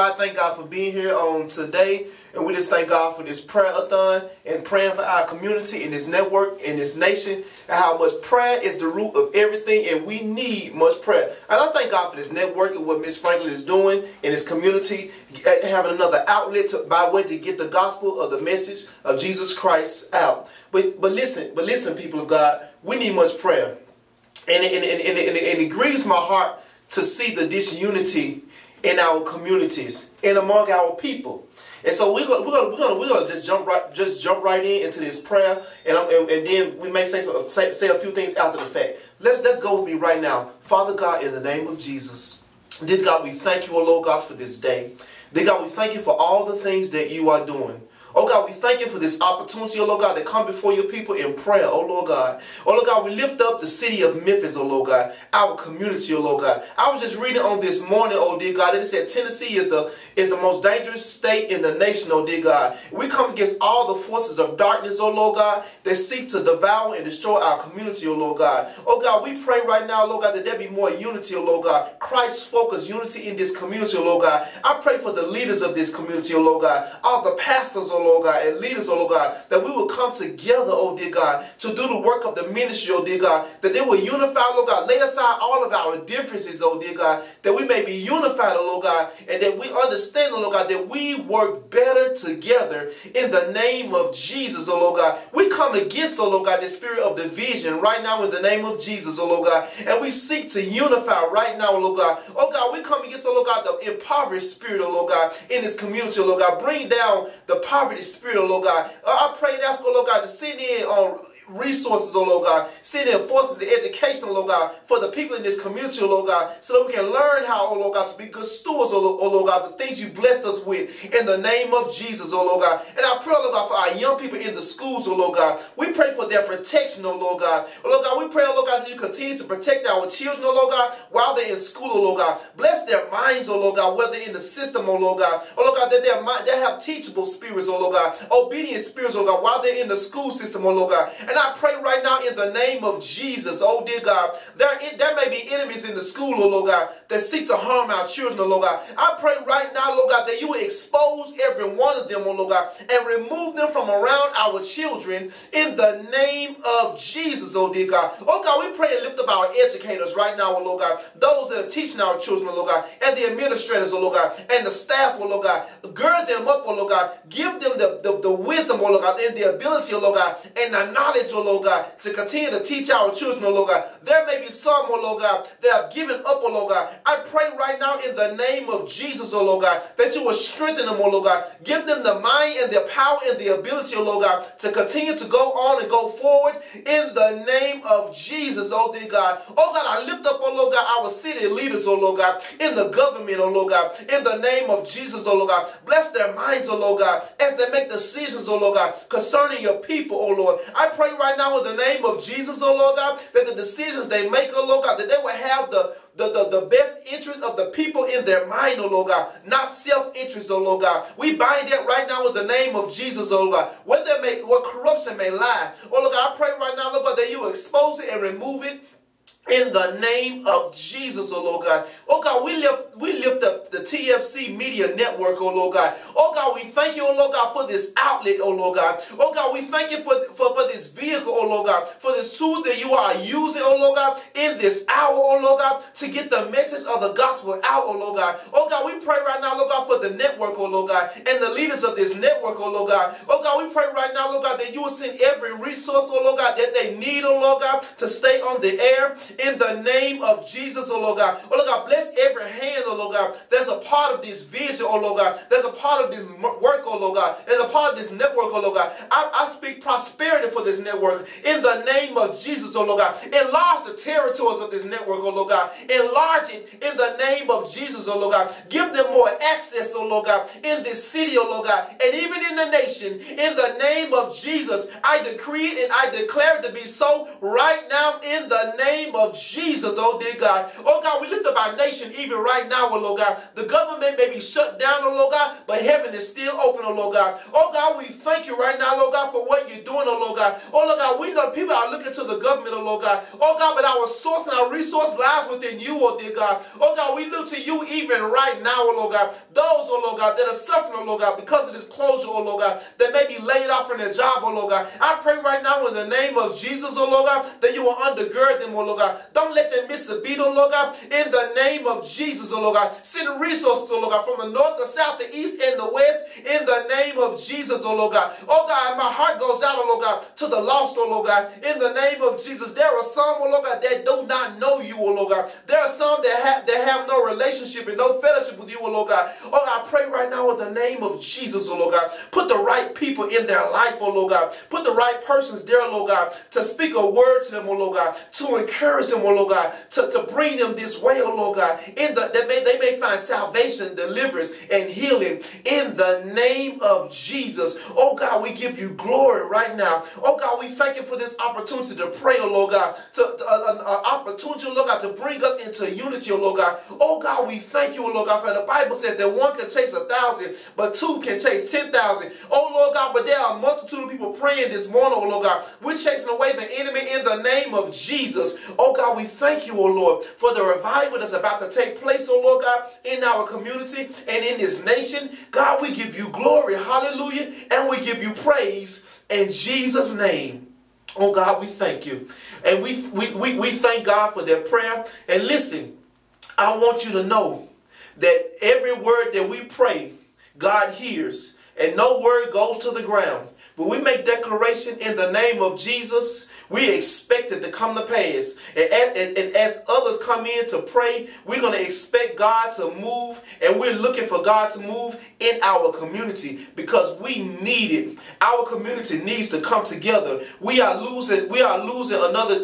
I thank God for being here on today, and we just thank God for this prayer-a-thon and praying for our community and this network and this nation, and how much prayer is the root of everything, and we need much prayer. And I thank God for this network and what Ms. Franklin is doing in this community, having another outlet by way to get the gospel of the message of Jesus Christ out. But listen, people of God, we need much prayer, and it grieves my heart to see the disunity in our communities and among our people. And so we're gonna just jump right in into this prayer, and then we may say a few things after the fact. Let's go with me right now. Father God, in the name of Jesus, dear God, we thank you, O Lord God, for this day. Dear God, we thank you for all the things that you are doing. Oh God, we thank you for this opportunity, oh Lord God, to come before your people in prayer, oh Lord God. Oh Lord God, we lift up the city of Memphis, oh Lord God, our community, oh Lord God. I was just reading on this morning, oh dear God, that it said Tennessee is the most dangerous state in the nation, oh dear God. We come against all the forces of darkness, oh Lord God, that seek to devour and destroy our community, oh Lord God. Oh God, we pray right now, Lord God, that there be more unity, oh Lord God. Christ-focused unity in this community, oh Lord God. I pray for the leaders of this community, oh Lord God, all the pastors, oh Lord God, and leaders, oh Lord God, that we will come together, oh dear God, to do the work of the ministry, oh dear God, that they will unify, Lord God, lay aside all of our differences, oh dear God, that we may be unified, oh Lord God, and that we understand, oh Lord God, that we work better together in the name of Jesus, oh Lord God. We come against, oh Lord God, the spirit of division right now in the name of Jesus, oh Lord God, and we seek to unify right now, oh Lord God. Oh God, we come against, oh Lord God, the impoverished spirit, oh Lord God, in this community, oh Lord God. Bring down the poverty spirit, oh Lord God. I pray and ask, oh Lord God, to send in resources, oh Lord God. Send in forces, the education, oh Lord God, for the people in this community, oh Lord God, so that we can learn how, oh Lord God, to be good stewards, oh Lord God, the things you blessed us with in the name of Jesus, oh Lord God. And I pray, oh Lord God, for our young people in the schools, oh Lord God. We pray for their protection, oh Lord God. Oh Lord God, we pray, oh Lord God, that you continue to protect our children, oh Lord God, while they're in school, oh Lord God. Bless their minds, oh Lord God, whether in the system, oh Lord God. Oh Lord God, that they have teachable spirits, oh Lord God, obedient spirits, oh God, while they're in the school system, oh Lord God. And I pray right now in the name of Jesus, oh dear God, there may be enemies in the school, oh Lord God, that seek to harm our children, oh Lord God. I pray right now, Lord God, that you will expose every one of them, oh Lord God, and remove them from around our children in the name of Jesus, oh dear God. Oh God, we pray and lift up our educators right now, oh Lord God, those that are teaching our children, oh Lord God, and the administrators, oh Lord God, and the staff, oh Lord God. Gird them up, oh Lord God. Give them the wisdom, oh Lord God, and the ability, oh Lord God, and the knowledge, oh Lord God, to continue to teach our children, oh Lord God. There may be some, oh Lord God, that have given up, oh Lord God. I pray right now in the name of Jesus, oh Lord God, that you will strengthen them, oh Lord God. Give them the mind and the power and the ability, oh Lord God, to continue to go on and go forward in the name of Jesus, oh dear God. Oh God, I lift up, oh Lord God, our city leaders, oh Lord God, in the government, oh Lord God, in the name of Jesus, oh Lord God. Bless their minds, oh Lord God, as they make decisions, oh Lord God, concerning your people, oh Lord. I pray right now in the name of Jesus, oh Lord God, that the decisions they make, oh Lord God, that they will have the best interest of the people in their mind, oh Lord God, not self-interest, oh Lord God. We bind that right now in the name of Jesus, oh Lord God. Where corruption may lie, oh Lord God, I pray right now, Lord God, that you expose it and remove it in the name of Jesus, oh Lord God. Oh God, we lift up the TFC Media Network, oh Lord God. Oh God, we thank you, oh Lord God, for this outlet, oh Lord God. Oh God, we thank you for this vehicle, oh Lord God, for this tool that you are using, oh Lord God, in this hour, oh Lord God, to get the message of the gospel out, oh Lord God. Oh God, we pray right now, Lord God, for the network, oh Lord God, and the leaders of this network, oh Lord God. Oh God, we pray right now, Lord God, that you will send every resource, oh Lord God, that they need, oh Lord God, to stay on the air. In the name of Jesus, oh Lord God. Oh Lord God, bless every hand, oh Lord God. There's a part of this vision, oh Lord God. There's a part of this work, oh Lord God. There's a part of this network, oh Lord God. I speak prosperity for this network. In the name of Jesus, oh Lord God. Enlarge the territories of this network, oh Lord God. Enlarge it in the name of Jesus, oh Lord God. Give them more access, oh Lord God, in this city, oh Lord God, and even in the nation. In the name of Jesus, I decree it and I declare it to be so right now in the name of Jesus, oh dear God. Oh God, we lift up our nation even right now, oh Lord God. The government may be shut shut down, oh Lord God, but heaven is still open, oh Lord God. Oh God, we thank you right now, Lord God, for what you're doing, oh Lord God. Oh Lord God, we know people are looking to the government, oh Lord God. Oh God, but our source and our resource lies within you, oh dear God. Oh God, we look to you even right now, oh Lord God. Those, oh Lord God, that are suffering, oh Lord God, because of this closure, oh Lord God, that may be laid off from their job, oh Lord God. I pray right now in the name of Jesus, oh Lord God, that you will undergird them, oh Lord God. Don't let them miss a beat, oh Lord God, in the name of Jesus, oh Lord God. Send resources, oh Lord God, from the north, the south, the east, and the west, in the name of Jesus, oh Lord God. Oh God, my heart goes out, oh Lord God, to the lost, oh Lord God, in the name of Jesus. There are some, oh Lord God, that do not know you, oh Lord God. There are some that have no relationship and no fellowship with you, oh Lord God. Oh, I pray right now in the name of Jesus, oh Lord God. Put the right people in their life, oh Lord God. Put the right persons there, oh Lord God, to speak a word to them, oh Lord God, to encourage them, oh Lord God, to bring them this way, oh Lord God, that they may find salvation, deliverance, and healing in the name of Jesus. Oh God, we give you glory right now. Oh God, we thank you for this opportunity to pray, oh Lord God, opportunity, oh Lord God, to bring us into unity, oh Lord God. Oh God, we thank you, oh Lord God, for the Bible says that one can chase 1,000, but two can chase 10,000. Oh Lord God, but there are a multitude of people praying this morning, oh Lord God. We're chasing away the enemy in the name of Jesus. Oh God, we thank you, oh Lord, for the revival that's about to take place, oh Lord God, in our community and in this nation. God, we give you glory, hallelujah, and we give you praise in Jesus' name. Oh God, we thank you. And we thank God for that prayer. And listen, I want you to know that every word that we pray, God hears, and no word goes to the ground. When we make declaration in the name of Jesus, we expect it to come to pass. And as others come in to pray, we're going to expect God to move, and we're looking for God to move in our community because we need it. Our community needs to come together. We are losing another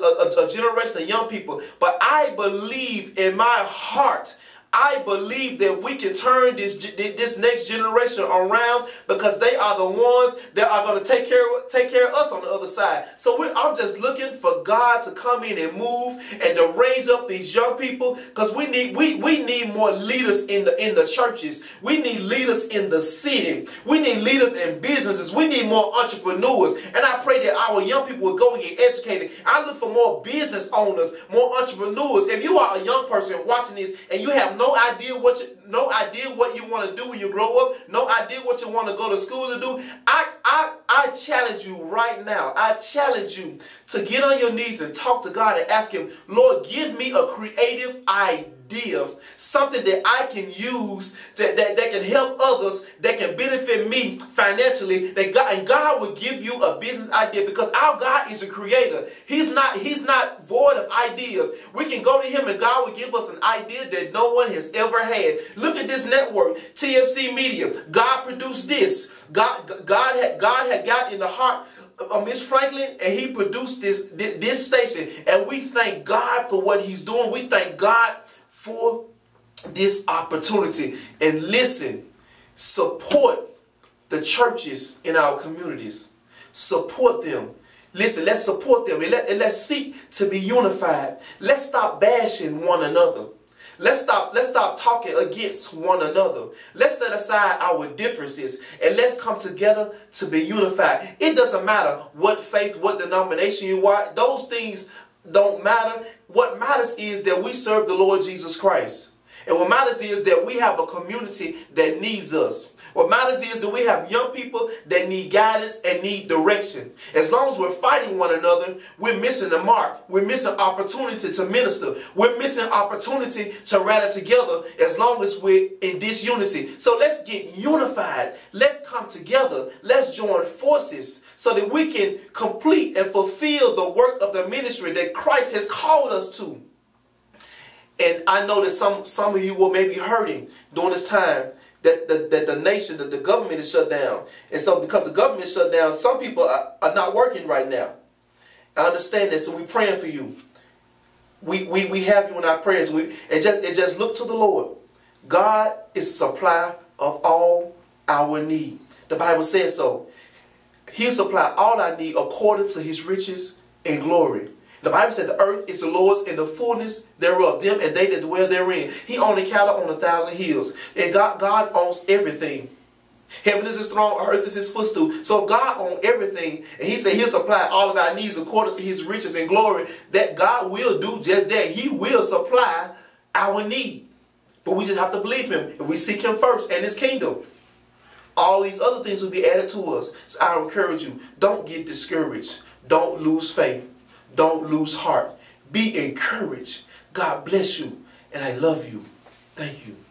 generation of young people, but I believe in my heart, I believe that we can turn this next generation around because they are the ones that are going to take care of us on the other side. So I'm just looking for God to come in and move and to raise up these young people because we need more leaders in the churches. We need leaders in the city. We need leaders in businesses. We need more entrepreneurs. And I pray that our young people will go and get educated. I look for more business owners, more entrepreneurs. If you are a young person watching this and you have no idea what you want to do when you grow up, no idea what you want to go to school to do, I challenge you right now. I challenge you to get on your knees and talk to God and ask him, Lord, give me a creative idea, something that I can use that can help others, that can benefit me financially. And God will give you a business idea because our God is a creator. He's not void of ideas. We can go to him and God will give us an idea that no one has ever had. Look at this network, TFC Media. God produced this. God had got in the heart of Miss Franklin, and he produced this station. And we thank God for what he's doing. We thank God for this opportunity. And listen, support the churches in our communities. Support them. Listen, let's support them and let's seek to be unified. Let's stop bashing one another. Let's stop talking against one another. Let's set aside our differences and let's come together to be unified. It doesn't matter what faith, what denomination you are. Those things don't matter. What matters is that we serve the Lord Jesus Christ. And what matters is that we have a community that needs us. What matters is that we have young people that need guidance and need direction. As long as we're fighting one another, we're missing the mark. We're missing opportunity to minister. We're missing opportunity to rally together as long as we're in disunity. So let's get unified. Let's come together. Let's join forces so that we can complete and fulfill the work of the ministry that Christ has called us to. And I know that some of you will maybe hurting during this time that the nation, that the government is shut down. And so because the government is shut down, some people are not working right now. I understand that, so we're praying for you. We have you in our prayers. And just look to the Lord. God is the supply of all our need. The Bible says so. He'll supply all our need according to his riches and glory. The Bible said the earth is the Lord's and the fullness thereof, them and they that dwell therein. He owned the cattle on 1,000 hills. And God owns everything. Heaven is his throne, earth is his footstool. So God owns everything. And he said he'll supply all of our needs according to his riches and glory. That God will do just that. He will supply our need. But we just have to believe him. If we seek him first and his kingdom, all these other things will be added to us. So I encourage you, don't get discouraged. Don't lose faith. Don't lose heart. Be encouraged. God bless you. And I love you. Thank you.